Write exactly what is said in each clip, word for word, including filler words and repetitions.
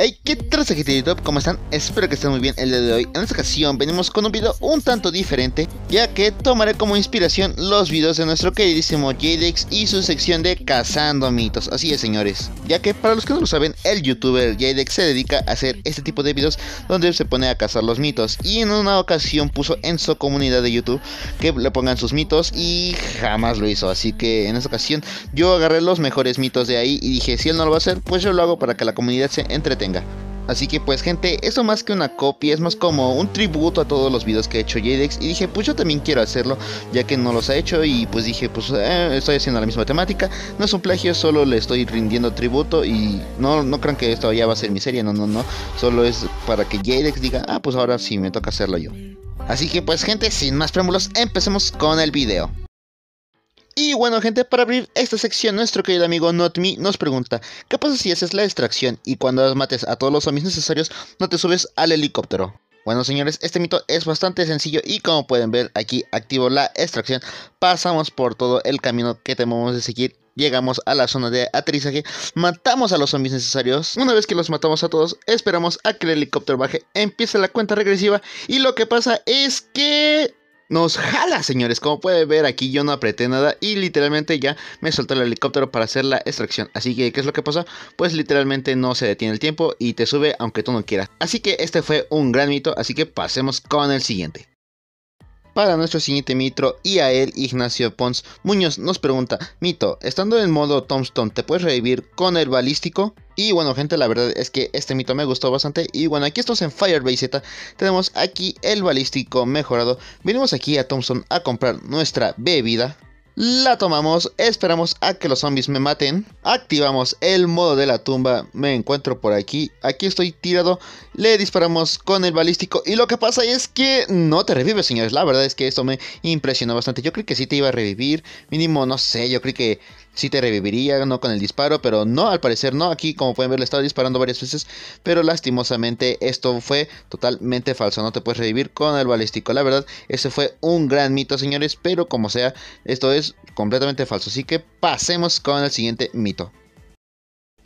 Hey, ¿qué traza gente de YouTube? ¿Cómo están? Espero que estén muy bien el día de hoy. En esta ocasión venimos con un video un tanto diferente, ya que tomaré como inspiración los videos de nuestro queridísimo Jaydex y su sección de Cazando Mitos. Así es, señores. Ya que, para los que no lo saben, el youtuber Jaydex se dedica a hacer este tipo de videos donde se pone a cazar los mitos. Y en una ocasión puso en su comunidad de YouTube que le pongan sus mitos y jamás lo hizo. Así que en esta ocasión yo agarré los mejores mitos de ahí y dije, si él no lo va a hacer, pues yo lo hago para que la comunidad se entretenga. Así que pues gente, eso más que una copia, es más como un tributo a todos los videos que ha hecho Jaydex. Y dije, pues yo también quiero hacerlo, ya que no los ha hecho. Y pues dije, pues eh, estoy haciendo la misma temática. No es un plagio, solo le estoy rindiendo tributo. Y no, no crean que esto ya va a ser mi serie, no, no, no. Solo es para que Jaydex diga, ah, pues ahora sí me toca hacerlo yo. Así que pues gente, sin más preámbulos, empecemos con el video. Y bueno gente, para abrir esta sección, nuestro querido amigo NotMe nos pregunta, ¿qué pasa si haces la extracción y cuando mates a todos los zombies necesarios no te subes al helicóptero? Bueno señores, este mito es bastante sencillo y como pueden ver aquí activo la extracción, pasamos por todo el camino que tenemos de seguir. Llegamos a la zona de aterrizaje, matamos a los zombies necesarios. Una vez que los matamos a todos, esperamos a que el helicóptero baje, empieza la cuenta regresiva y lo que pasa es que... nos jala, señores. Como pueden ver aquí yo no apreté nada y literalmente ya me soltó el helicóptero para hacer la extracción. Así que, ¿qué es lo que pasa? Pues literalmente no se detiene el tiempo y te sube aunque tú no quieras. Así que este fue un gran mito, así que pasemos con el siguiente. Para nuestro siguiente mito, y a él Ignacio Pons Muñoz nos pregunta, mito, estando en modo Tombstone, ¿te puedes revivir con el balístico? Y bueno gente, la verdad es que este mito me gustó bastante. Y bueno, aquí estamos en Firebase Z, tenemos aquí el balístico mejorado. Venimos aquí a Tombstone a comprar nuestra bebida, la tomamos, esperamos a que los zombies me maten, activamos el modo de la tumba, me encuentro por aquí, aquí estoy tirado, le disparamos con el balístico y lo que pasa es que no te revives, señores. La verdad es que esto me impresionó bastante, yo creí que sí te iba a revivir, mínimo no sé, yo creí que sí te reviviría, no con el disparo, pero no, al parecer no. Aquí como pueden ver le estaba disparando varias veces, pero lastimosamente esto fue totalmente falso, no te puedes revivir con el balístico. La verdad, ese fue un gran mito, señores, pero como sea, esto es completamente falso, así que pasemos con el siguiente mito.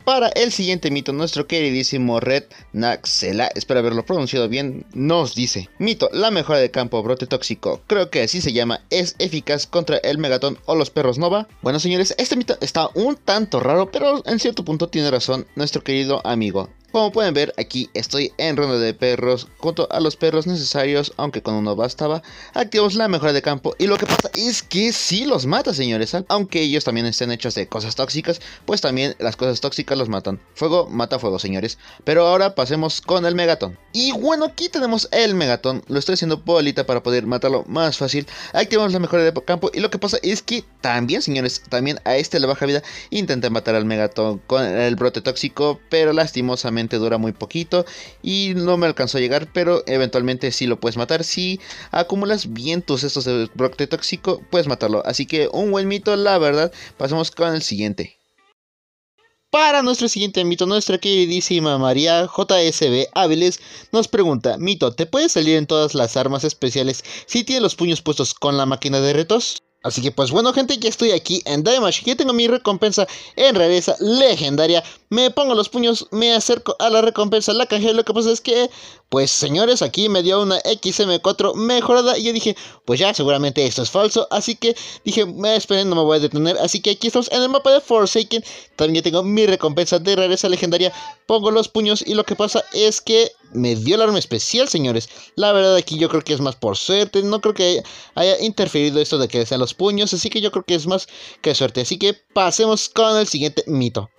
Para el siguiente mito, nuestro queridísimo Red Naxela, espero haberlo pronunciado bien, nos dice, mito, la mejora de campo brote tóxico, creo que así se llama, ¿es eficaz contra el Megatón o los perros Nova? Bueno señores, este mito está un tanto raro, pero en cierto punto tiene razón nuestro querido amigo. Como pueden ver, aquí estoy en ronda de perros, junto a los perros necesarios, aunque con uno bastaba. Activamos la mejora de campo y lo que pasa es que sí los mata, señores. Aunque ellos también estén hechos de cosas tóxicas, pues también las cosas tóxicas los matan. Fuego mata fuego, señores. Pero ahora pasemos con el Megatón. Y bueno, aquí tenemos el Megatón. Lo estoy haciendo bolita para poder matarlo más fácil. Activamos la mejora de campo y lo que pasa es que también, señores, también a este le baja vida. Intenté matar al Megatón con el brote tóxico, pero lastimosamente dura muy poquito y no me alcanzó a llegar, pero eventualmente si sí lo puedes matar si acumulas bien tus estos de brote tóxico, puedes matarlo. Así que un buen mito, la verdad. Pasemos con el siguiente. Para nuestro siguiente mito, nuestra queridísima María J S B Áviles nos pregunta, mito, ¿te puedes salir en todas las armas especiales si tienes los puños puestos con la máquina de retos? Así que pues bueno gente, ya estoy aquí en Dimash, ya tengo mi recompensa en rareza legendaria, me pongo los puños, me acerco a la recompensa, la canjeo, lo que pasa es que, pues señores, aquí me dio una equis eme cuatro mejorada y yo dije, pues ya, seguramente esto es falso, así que dije, me esperen, no me voy a detener, así que aquí estamos en el mapa de Forsaken, también tengo mi recompensa de rareza legendaria, pongo los puños y lo que pasa es que me dio el arma especial, señores. La verdad aquí yo creo que es más por suerte, no creo que haya interferido esto de que sean los puños, así que yo creo que es más que suerte. Así que pasemos con el siguiente mito.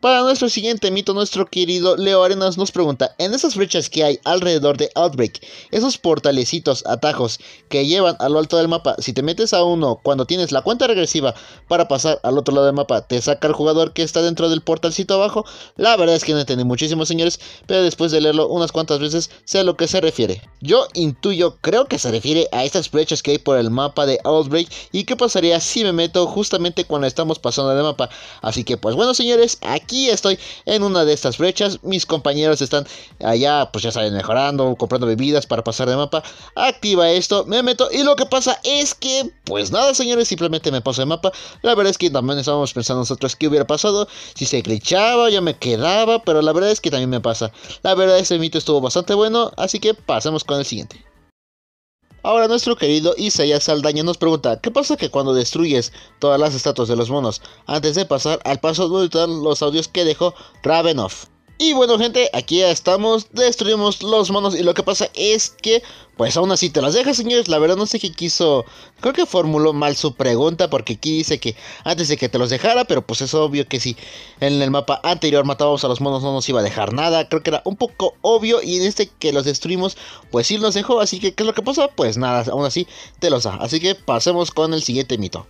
Para nuestro siguiente mito, nuestro querido Leo Arenas nos pregunta, en esas brechas que hay alrededor de Outbreak, esos portalecitos, atajos que llevan a lo alto del mapa, si te metes a uno cuando tienes la cuenta regresiva para pasar al otro lado del mapa, te saca el jugador que está dentro del portalcito abajo. La verdad es que no entendí muchísimo, señores, pero después de leerlo unas cuantas veces sé a lo que se refiere. Yo intuyo, creo que se refiere a estas brechas que hay por el mapa de Outbreak y qué pasaría si me meto justamente cuando estamos pasando el mapa. Así que pues bueno señores, aquí aquí estoy en una de estas brechas. Mis compañeros están allá, pues ya saben, mejorando, comprando bebidas para pasar de mapa. Activa esto, me meto y lo que pasa es que, pues nada señores, simplemente me paso de mapa. La verdad es que también estábamos pensando nosotros qué hubiera pasado si se glitchaba, yo me quedaba, pero la verdad es que también me pasa. La verdad este mito estuvo bastante bueno, así que pasemos con el siguiente. Ahora nuestro querido Isaya Saldaño nos pregunta, ¿qué pasa que cuando destruyes todas las estatuas de los monos? Antes de pasar al paso voy a editar los audios que dejó Ravenoff. Y bueno gente, aquí ya estamos, destruimos los monos y lo que pasa es que, pues aún así te las dejas señores. La verdad no sé qué quiso, creo que formuló mal su pregunta porque aquí dice que antes de que te los dejara, pero pues es obvio que si en el mapa anterior matábamos a los monos no nos iba a dejar nada, creo que era un poco obvio, y en este que los destruimos pues sí nos dejó, así que ¿qué es lo que pasa? Pues nada, aún así te los da, así que pasemos con el siguiente mito.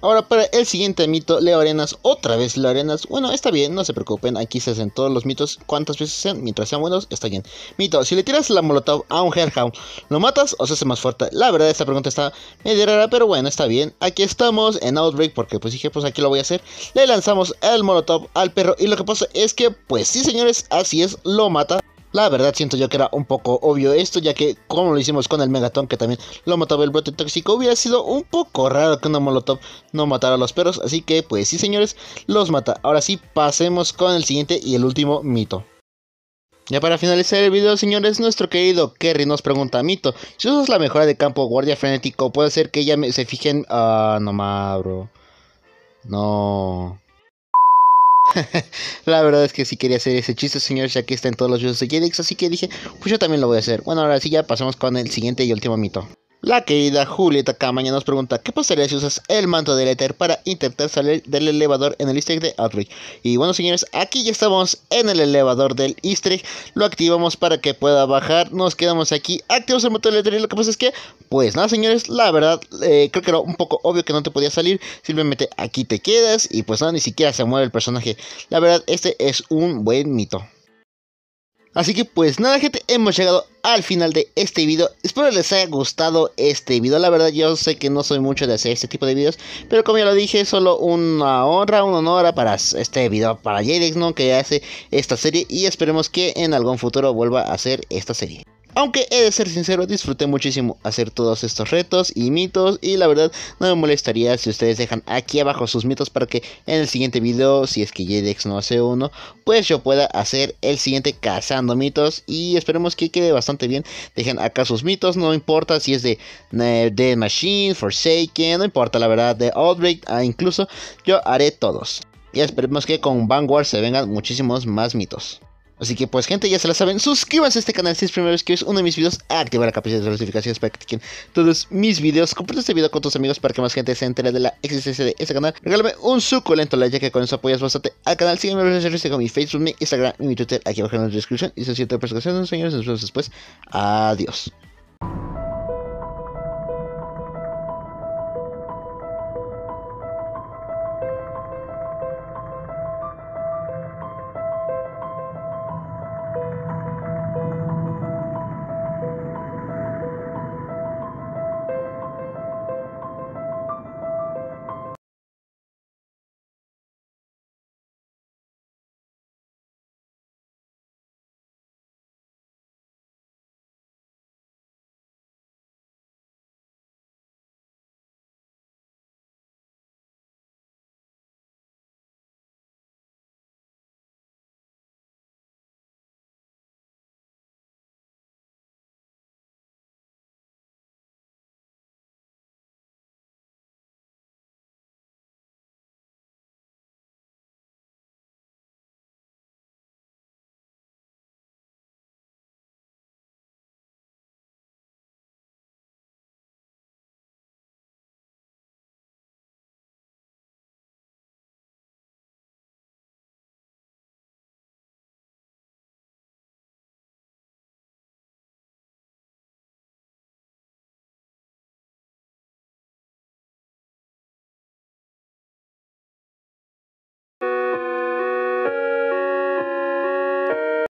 Ahora para el siguiente mito, Leo Arenas, otra vez Leo Arenas, bueno está bien, no se preocupen, aquí se hacen todos los mitos, cuántas veces sean, mientras sean buenos, está bien. Mito, si le tiras la molotov a un Hellhound, ¿lo matas o se hace más fuerte? La verdad esta pregunta está medio rara, pero bueno, está bien. Aquí estamos en Outbreak porque pues dije, pues aquí lo voy a hacer, le lanzamos el molotov al perro y lo que pasa es que, pues sí señores, así es, lo mata. La verdad siento yo que era un poco obvio esto, ya que como lo hicimos con el Megatón que también lo mataba el brote tóxico, hubiera sido un poco raro que una molotov no matara a los perros, así que pues sí señores, los mata. Ahora sí, pasemos con el siguiente y el último mito. Ya para finalizar el video señores, nuestro querido Kerry nos pregunta, mito, si usas la mejora de campo guardia frenético, ¿puede ser que ya me, se fijen? Ah, no ma, bro. No... La verdad es que sí quería hacer ese chiste señores, ya que está en todos los videos de Jaydex, así que dije, pues yo también lo voy a hacer. Bueno, ahora sí ya pasamos con el siguiente y último mito. La querida Julieta Camaña nos pregunta, ¿qué pasaría si usas el manto del éter para intentar salir del elevador en el easter egg de Outbreak? Y bueno señores, aquí ya estamos en el elevador del easter egg, lo activamos para que pueda bajar, nos quedamos aquí, activamos el manto del éter y lo que pasa es que, pues nada señores, la verdad, eh, creo que era un poco obvio que no te podía salir, simplemente aquí te quedas y pues nada, ni siquiera se mueve el personaje. La verdad, este es un buen mito. Así que pues nada gente, hemos llegado al final de este video. Espero les haya gustado este video. La verdad yo sé que no soy mucho de hacer este tipo de videos, pero como ya lo dije, solo una honra, una honra para este video, para Jaydex, ¿no? Que hace esta serie y esperemos que en algún futuro vuelva a hacer esta serie. Aunque he de ser sincero, disfruté muchísimo hacer todos estos retos y mitos, y la verdad no me molestaría si ustedes dejan aquí abajo sus mitos para que en el siguiente video, si es que Jaydex no hace uno, pues yo pueda hacer el siguiente cazando mitos y esperemos que quede bastante bien. Dejen acá sus mitos, no importa si es de Dead Machine, Forsaken, no importa la verdad, de Outbreak, incluso yo haré todos. Y esperemos que con Vanguard se vengan muchísimos más mitos. Así que pues gente, ya se la saben, suscríbanse a este canal si es primera vez que ves uno de mis videos, activar la campanita de notificaciones para que te queden todos mis videos, comparte este video con tus amigos para que más gente se entere de la existencia de este canal, regálame un suculento like ya que con eso apoyas bastante al canal, sígueme en redes sociales como mi Facebook, mi Instagram y mi Twitter aquí abajo en la descripción, y se siente persecución, señores, nos vemos después, adiós.